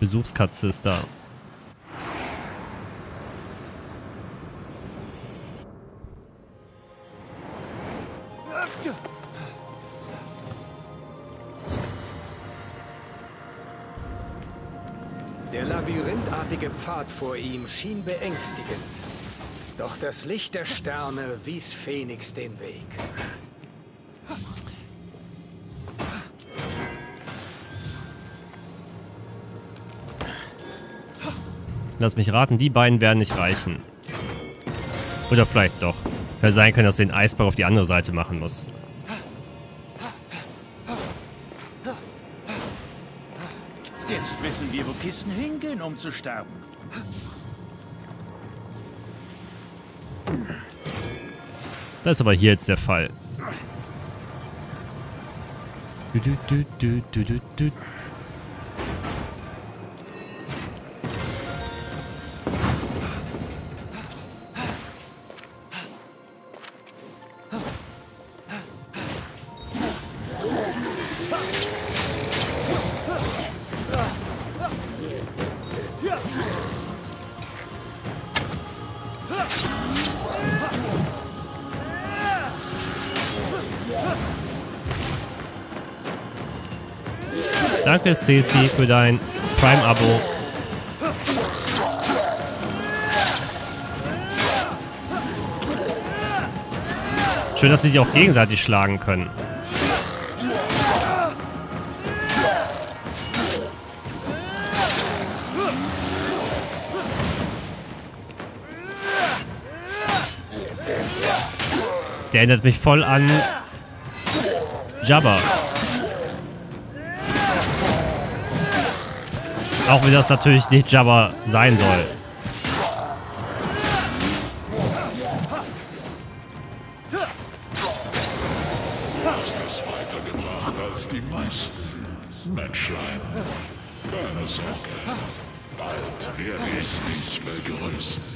Besuchskatze ist da. Der labyrinthartige Pfad vor ihm schien beängstigend. Doch das Licht der Sterne wies Fenyx den Weg. Lass mich raten, die beiden werden nicht reichen. Oder vielleicht doch. Hätte sein können, dass du den Eisball auf die andere Seite machen muss. Jetzt wissen wir, wo Kissen hingehen, um zu sterben. Das ist aber hier jetzt der Fall. Danke, Cece, für dein Prime-Abo. Schön, dass sie sich auch gegenseitig schlagen können. Der erinnert mich voll an Jabba. Auch wenn das natürlich nicht Jabba sein soll. Du hast es weitergebracht als die meisten, Menschlein. Keine Sorge, bald werde ich dich begrüßen.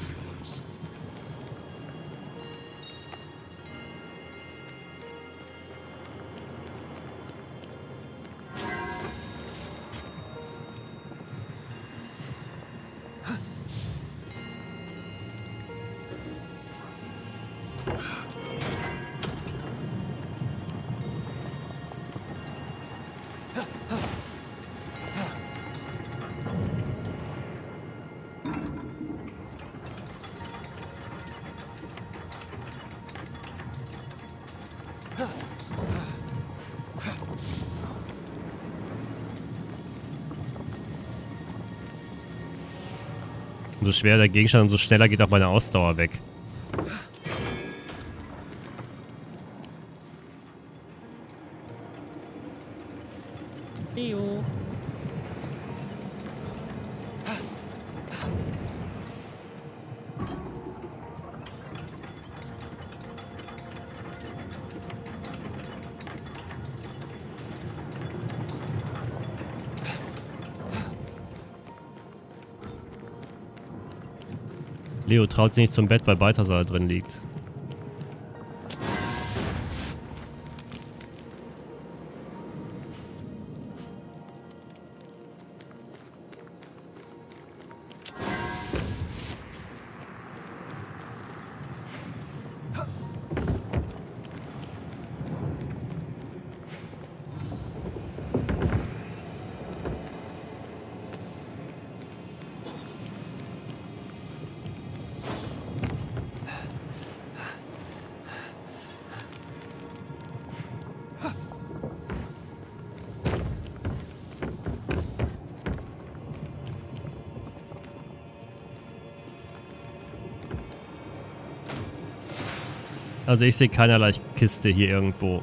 Umso schwerer der Gegenstand, umso schneller geht auch meine Ausdauer weg. Leo traut sich nicht zum Bett, weil Balthasar drin liegt. Also ich sehe keinerlei Kiste hier irgendwo.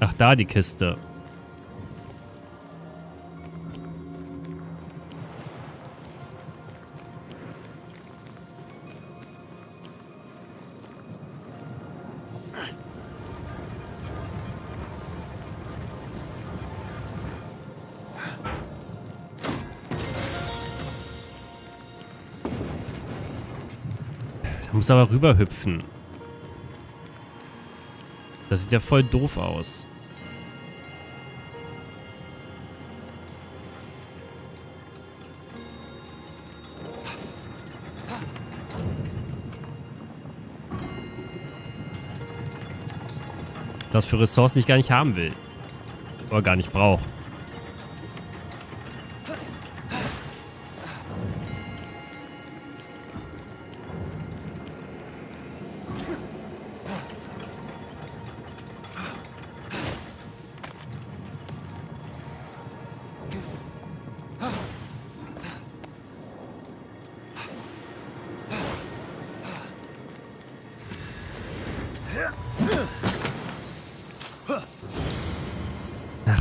Ach, da die Kiste. Muss aber rüberhüpfen. Das sieht ja voll doof aus. das für Ressourcen, die ich gar nicht haben will. Oder gar nicht brauche.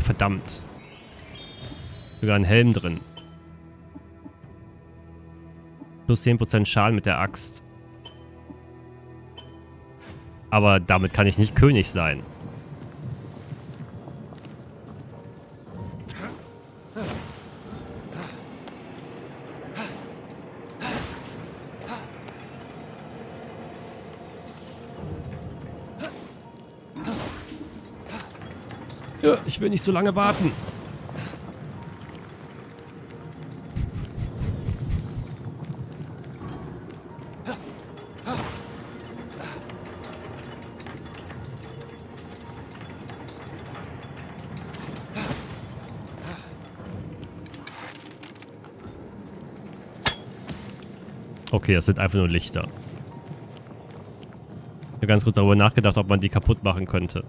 Verdammt. Sogar ein Helm drin. Plus 10% Schaden mit der Axt. Aber damit kann ich nicht König sein. Ich will nicht so lange warten. Okay, das sind einfach nur Lichter. Ich habe ganz kurz darüber nachgedacht, ob man die kaputt machen könnte.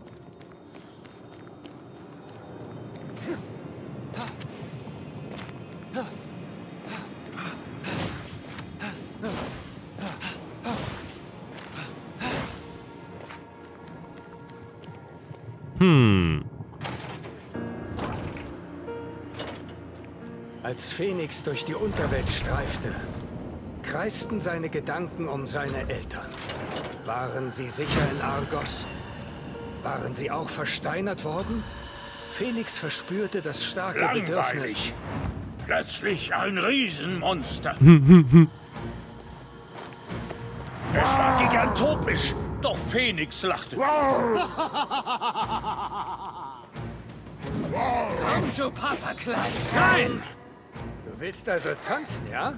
Als Fenyx durch die Unterwelt streifte, kreisten seine Gedanken um seine Eltern. Waren sie sicher in Argos? Waren sie auch versteinert worden? Fenyx verspürte das starke Langweilig. Bedürfnis. Plötzlich ein Riesenmonster. Es war gigantopisch, doch Fenyx lachte. Komm zu Papa, Kleid. Nein! Du willst also tanzen, ja?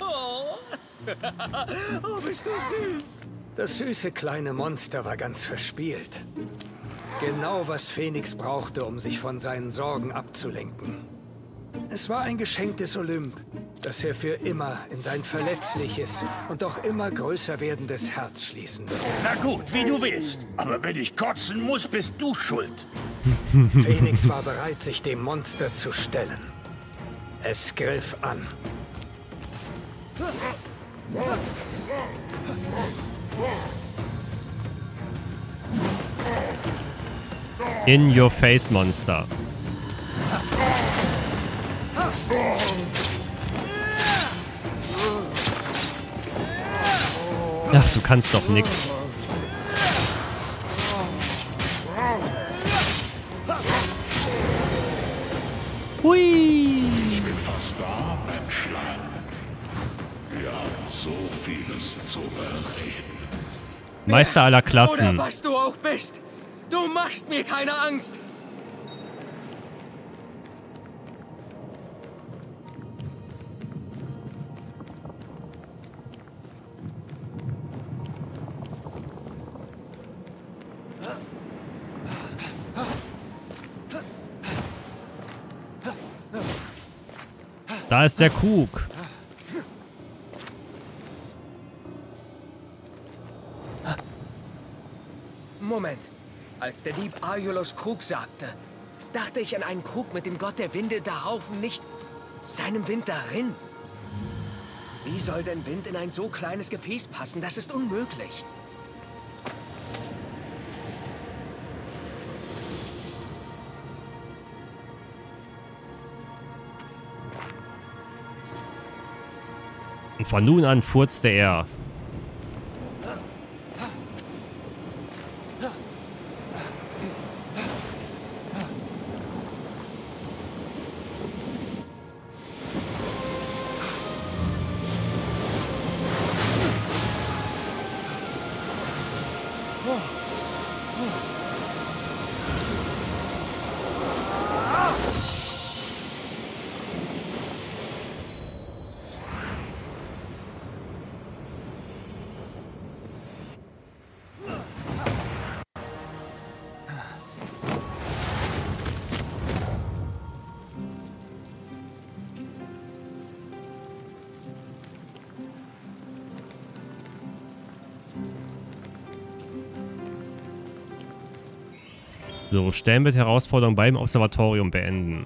Oh, bist du süß. Das süße kleine Monster war ganz verspielt. Genau, was Fenyx brauchte, um sich von seinen Sorgen abzulenken. Es war ein Geschenk des Olymp, das er für immer in sein verletzliches und auch immer größer werdendes Herz schließen wird. Na gut, wie du willst. Aber wenn ich kotzen muss, bist du schuld. Fenyx war bereit, sich dem Monster zu stellen. Es griff an. In your face, Monster. Ach, du kannst doch nix. Hui! Ich bin fast da, Menschlein. Wir haben so vieles zu bereden. Meister aller Klassen. Oder was du auch bist. Du machst mir keine Angst. Da ist der Krug. Moment. Als der Dieb Aiolos Krug sagte, dachte ich an einen Krug mit dem Gott der Winde, da Haufen nicht seinem Wind darin. Wie soll denn Wind in ein so kleines Gefäß passen? Das ist unmöglich. Und von nun an furzte er. So, Stellen mit Herausforderung beim Observatorium beenden.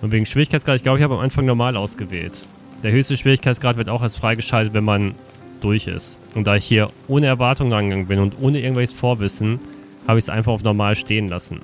Und wegen Schwierigkeitsgrad, ich glaube, ich habe am Anfang normal ausgewählt. Der höchste Schwierigkeitsgrad wird auch erst freigeschaltet, wenn man durch ist. Und da ich hier ohne Erwartungen rangegangen bin und ohne irgendwelches Vorwissen, habe ich es einfach auf normal stehen lassen.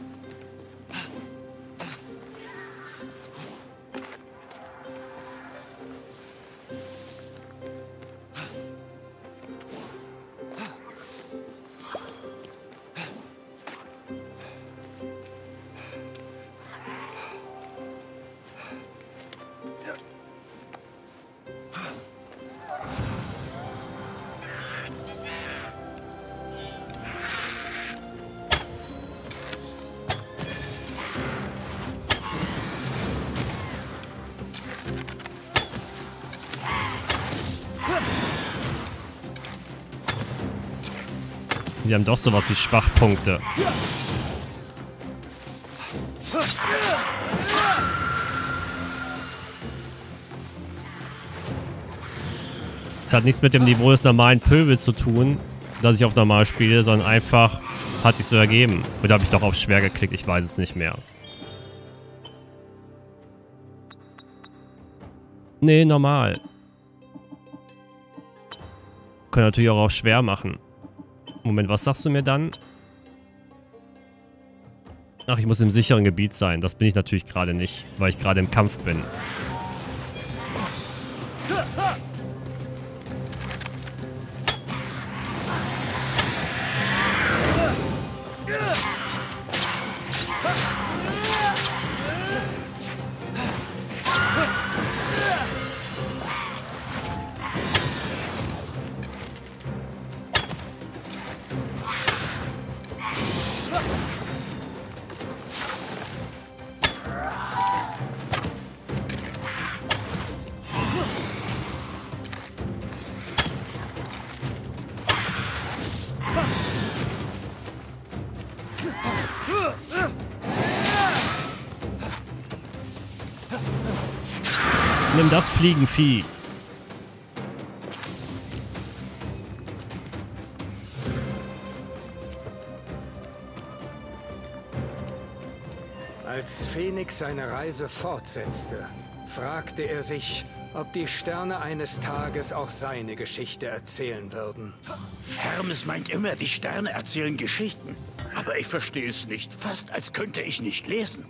Die haben doch sowas wie Schwachpunkte. Das hat nichts mit dem Niveau des normalen Pöbels zu tun, dass ich auf normal spiele, sondern einfach hat sich so ergeben. Oder habe ich doch auf schwer geklickt, ich weiß es nicht mehr. Nee, normal. Können natürlich auch auf schwer machen. Moment, was sagst du mir dann? Ach, ich muss im sicheren Gebiet sein. Das bin ich natürlich gerade nicht, weil ich gerade im Kampf bin. Nimm das Fliegenvieh. Als Fenyx seine Reise fortsetzte, fragte er sich, ob die Sterne eines Tages auch seine Geschichte erzählen würden. Hermes meint immer, die Sterne erzählen Geschichten. Aber ich verstehe es nicht. Fast als könnte ich nicht lesen.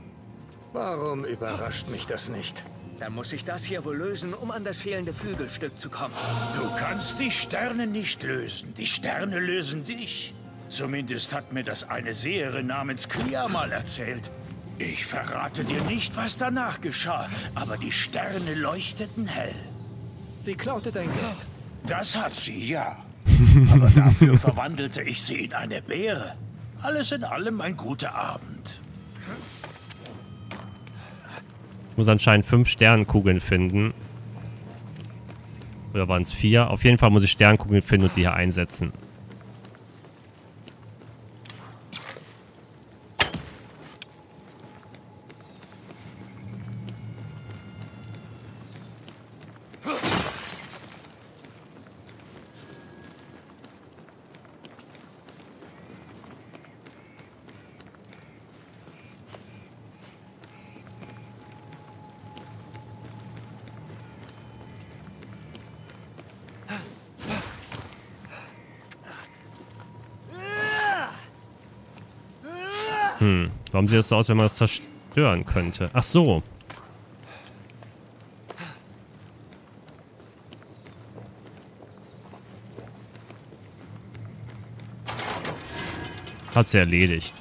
Warum überrascht mich das nicht? Dann muss ich das hier wohl lösen, um an das fehlende Flügelstück zu kommen. Du kannst die Sterne nicht lösen. Die Sterne lösen dich. Zumindest hat mir das eine Seherin namens Kiamal erzählt. Ich verrate dir nicht, was danach geschah, aber die Sterne leuchteten hell. Sie klaute dein Geld. Das hat sie, ja. Aber dafür verwandelte ich sie in eine Beere. Alles in allem ein guter Abend. Ich muss anscheinend 5 Sternenkugeln finden. Oder waren es 4? Auf jeden Fall muss ich Sternenkugeln finden und die hier einsetzen. Warum sieht das so aus, wenn man das zerstören könnte? Ach so. Hat sie erledigt.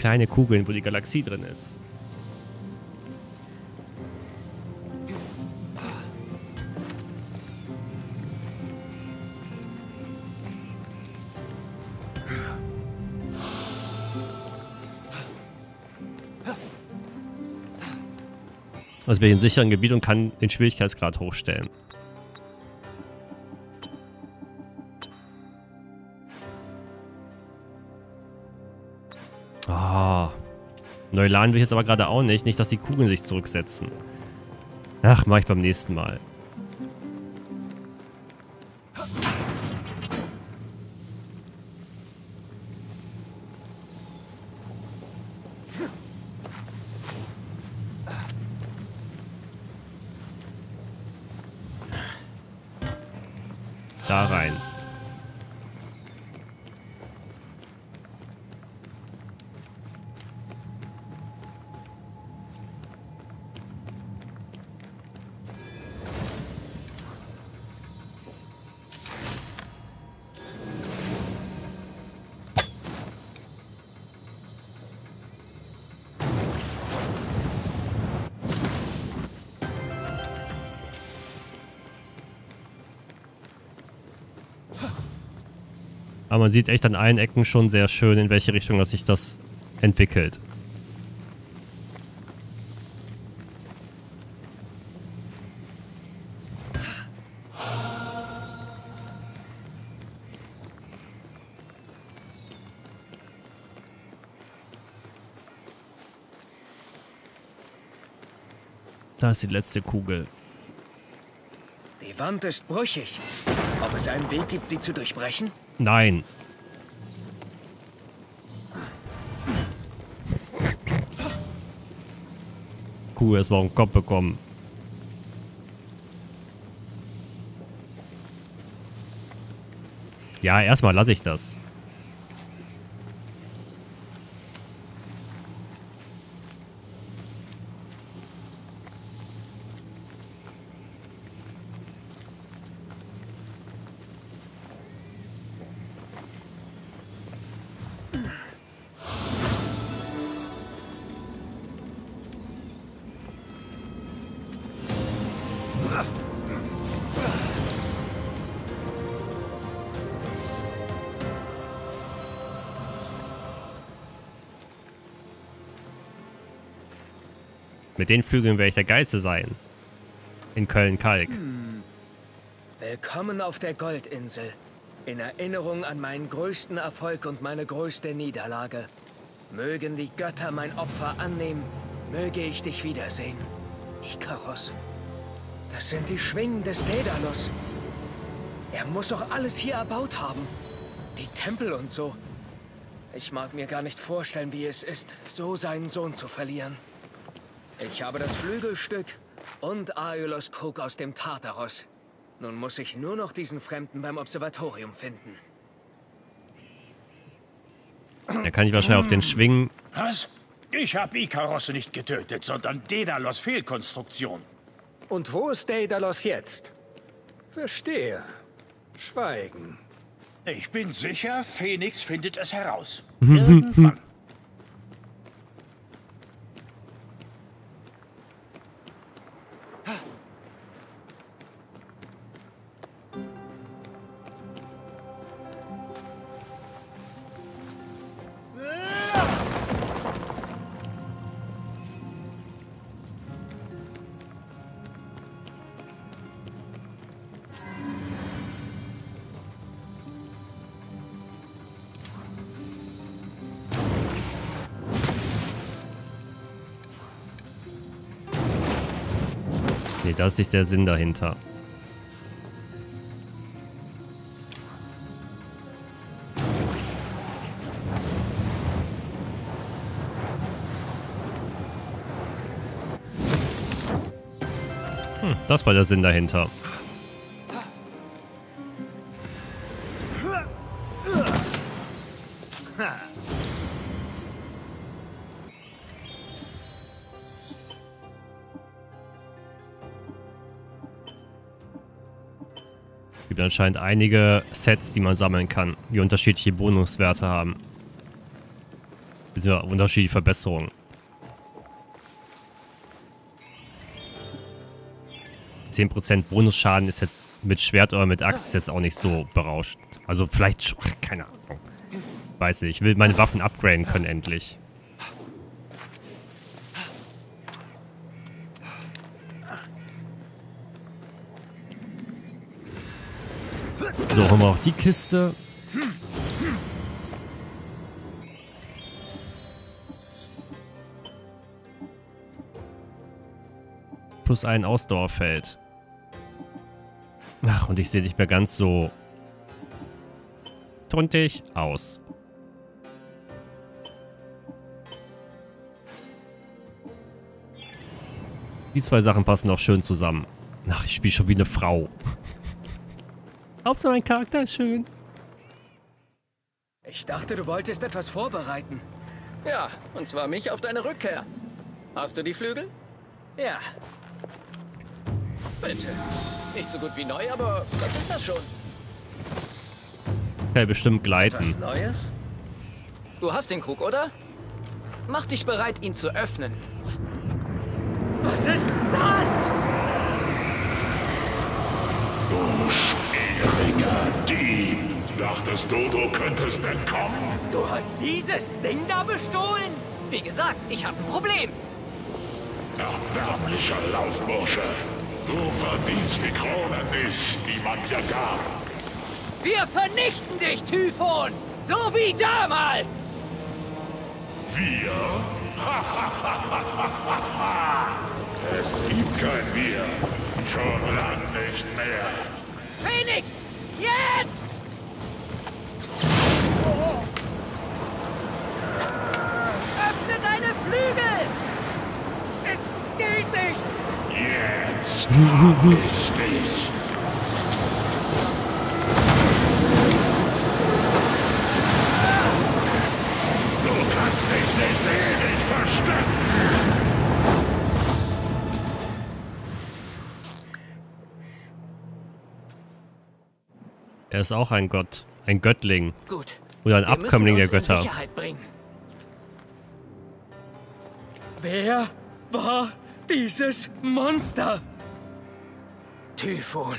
kleine Kugeln, wo die Galaxie drin ist. Also bin ich in sicheren Gebiet und kann den Schwierigkeitsgrad hochstellen. Ah. Neu laden will ich jetzt aber gerade auch nicht. Nicht, dass die Kugeln sich zurücksetzen. Ach, mach ich beim nächsten Mal. Da rein. Aber man sieht echt an allen Ecken schon sehr schön, in welche Richtung dass sich das entwickelt. Da ist die letzte Kugel. Die Wand ist brüchig. Ob es einen Weg gibt, sie zu durchbrechen? Nein. Kuh erstmal einen Kopf bekommen. Ja, erstmal lasse ich das. Mit den Flügeln werde ich der Geilste sein. In Köln-Kalk. Willkommen auf der Goldinsel. In Erinnerung an meinen größten Erfolg und meine größte Niederlage. Mögen die Götter mein Opfer annehmen, möge ich dich wiedersehen. Ikaros. Das sind die Schwingen des Daedalus. Er muss doch alles hier erbaut haben. Die Tempel und so. Ich mag mir gar nicht vorstellen, wie es ist, so seinen Sohn zu verlieren. Ich habe das Flügelstück und Aiolos Krug aus dem Tartaros. Nun muss ich nur noch diesen Fremden beim Observatorium finden. Da kann ich wahrscheinlich auf den Schwingen... Was? Ich habe Ikaros nicht getötet, sondern Daedalos Fehlkonstruktion. Und wo ist Daedalos jetzt? Verstehe. Schweigen. Ich bin sicher, Fenyx findet es heraus. Irgendwann. Da ist nicht der Sinn dahinter. Das war der Sinn dahinter. Anscheinend einige Sets, die man sammeln kann, die unterschiedliche Bonuswerte haben. Das sind ja unterschiedliche Verbesserungen. 10% Bonusschaden ist jetzt mit Schwert oder mit Axt jetzt auch nicht so berauschend. Also vielleicht schon, ach, keine Ahnung. Weiß nicht, ich will meine Waffen upgraden können endlich. So, haben wir auch die Kiste. Plus ein Ausdauerfeld. Ach, und ich sehe nicht mehr ganz so tuntig aus. Die zwei Sachen passen auch schön zusammen. Ach, ich spiele schon wie eine Frau. Hauptsache mein Charakter ist schön. Ich dachte, du wolltest etwas vorbereiten. Ja, und zwar mich auf deine Rückkehr. Hast du die Flügel? Ja. Bitte. Nicht so gut wie neu, aber was ist das schon? Ja, bestimmt gleiten. Was Neues? Du hast den Krug, oder? Mach dich bereit, ihn zu öffnen. Was ist das? Du schmieriger Dieb! Dachtest du, du könntest entkommen? Du hast dieses Ding da bestohlen? Wie gesagt, ich habe ein Problem. Erbärmlicher Lausbursche! Du verdienst die Krone nicht, die man dir gab! Wir vernichten dich, Typhon! So wie damals! Wir? Es gibt kein Wir! Schon lang nicht mehr! Fenyx! Jetzt! Oh. Öffne deine Flügel! Geht nicht! Jetzt hab ich dich! Du kannst dich nicht ewig verstecken! Er ist auch ein Gott. Ein Göttling. Gut. Oder ein Abkömmling der Götter. Wir müssen uns in Sicherheit bringen. Wer war dieses Monster? Typhon.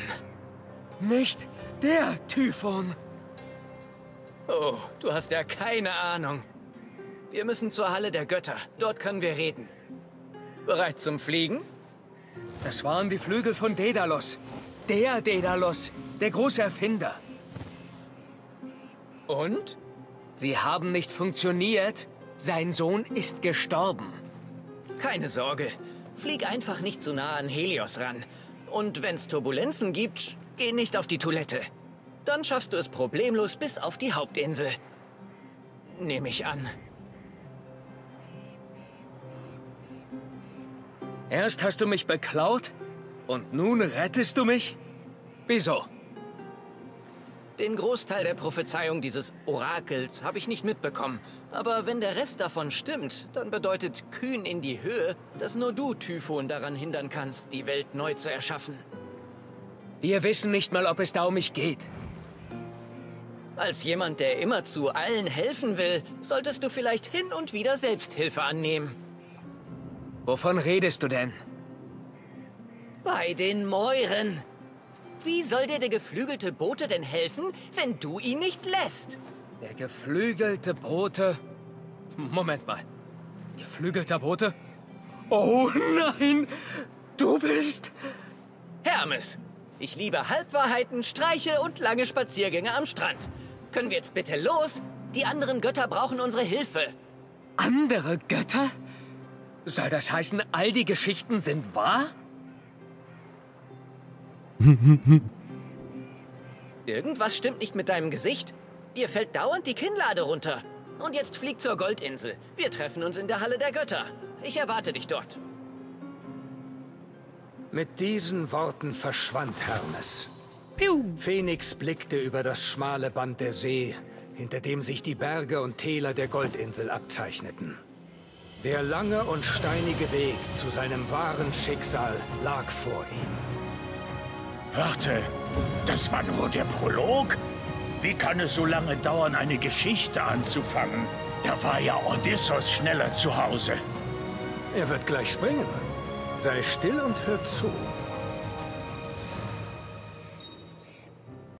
Nicht der Typhon. Oh, du hast ja keine Ahnung. Wir müssen zur Halle der Götter. Dort können wir reden. Bereit zum Fliegen? Das waren die Flügel von Daedalus. Der Daedalus, der große Erfinder. Und? Sie haben nicht funktioniert. Sein Sohn ist gestorben. Keine Sorge. Flieg einfach nicht zu nah an Helios ran. Und wenn es Turbulenzen gibt, geh nicht auf die Toilette. Dann schaffst du es problemlos bis auf die Hauptinsel. Nehme ich an. Erst hast du mich beklaut und nun rettest du mich? Wieso? Den Großteil der Prophezeiung dieses Orakels habe ich nicht mitbekommen. Aber wenn der Rest davon stimmt, dann bedeutet kühn in die Höhe, dass nur du, Typhon, daran hindern kannst, die Welt neu zu erschaffen. Wir wissen nicht mal, ob es da um mich geht. Als jemand, der immer zu allen helfen will, solltest du vielleicht hin und wieder Selbsthilfe annehmen. Wovon redest du denn? Bei den Mäuren. Wie soll dir der geflügelte Bote denn helfen, wenn du ihn nicht lässt? Der geflügelte Bote? Moment mal. Geflügelter Bote? Oh nein! Du bist... Hermes! Ich liebe Halbwahrheiten, Streiche und lange Spaziergänge am Strand. Können wir jetzt bitte los? Die anderen Götter brauchen unsere Hilfe. Andere Götter? Soll das heißen, all die Geschichten sind wahr? Irgendwas stimmt nicht mit deinem Gesicht. Dir fällt dauernd die Kinnlade runter. Und jetzt flieg zur Goldinsel. Wir treffen uns in der Halle der Götter. Ich erwarte dich dort. Mit diesen Worten verschwand Hermes. Piu. Fenyx blickte über das schmale Band der See, hinter dem sich die Berge und Täler der Goldinsel abzeichneten. Der lange und steinige Weg zu seinem wahren Schicksal lag vor ihm. Warte, das war nur der Prolog? Wie kann es so lange dauern, eine Geschichte anzufangen? Da war ja Odysseus schneller zu Hause. Er wird gleich springen. Sei still und hör zu.